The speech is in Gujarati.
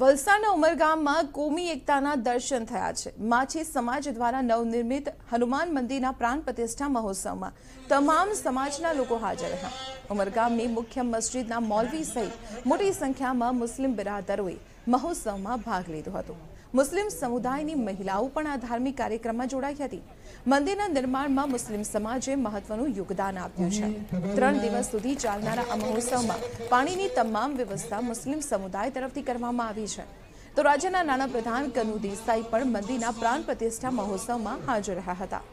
વલસાડના ઉમરગામમાં કોમી એકતાના દર્શન થયા છે। માછી સમાજ દ્વારા નવનિર્મિત હનુમાન મંદિરના પ્રાણ પ્રતિષ્ઠા મહોત્સવમાં તમામ સમાજના લોકો હાજર રહ્યા। ઉમરગામની મુખ્ય મસ્જિદના મૌલવી સહિત મોટી સંખ્યામાં મુસ્લિમ બિરાદરોએ મહોત્સવમાં ભાગ લીધો હતો। મુસ્લિમ સમુદાયની મહિલાઓ પણ આ ધાર્મિક કાર્યક્રમમાં જોડાઈ હતી। મંદિરના નિર્માણમાં મુસ્લિમ સમાજે મહત્વનું યોગદાન આપ્યું છે। 3 દિવસ સુધી ચાલનારા આ મહોત્સવમાં પાણીની તમામ વ્યવસ્થા મુસ્લિમ સમુદાય તરફથી કરવામાં આવી છે। તો રાજ્યના નાણાપ્રધાન કનુ દેસાઈ પણ મંદિરના પ્રાણ પ્રતિષ્ઠા મહોત્સવમાં હાજર રહ્યા હતા।